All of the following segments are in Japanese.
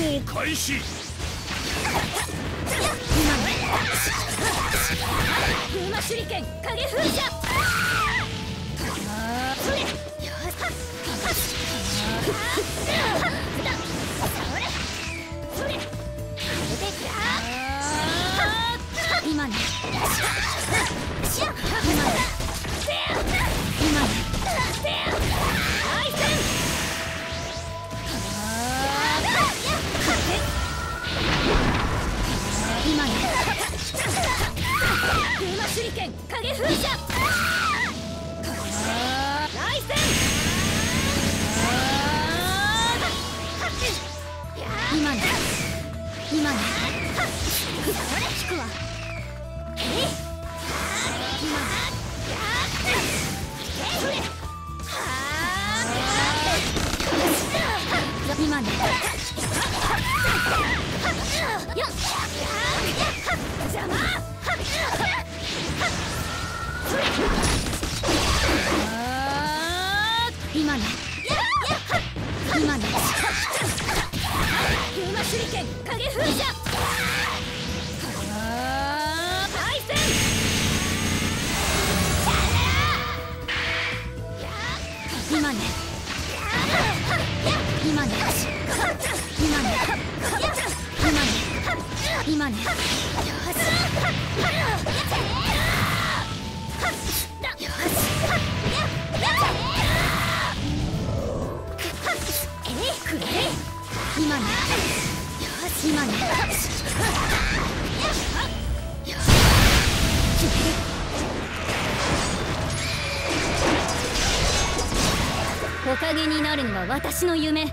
動開始。今手裏剣影風車。それ。それ。今ね。手裏剣影風車ライセン今ね今ね引くわ今ね邪魔今ね今ね今手裏剣影風車対戦今ね今ね今ね今ね今ね今ね今ねおかげになるのは私の夢。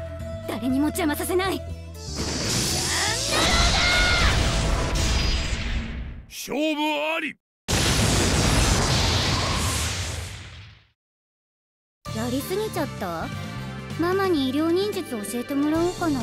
誰にも邪魔させない。勝負あり。やりすぎちゃった。ママに医療忍術教えてもらおうかな。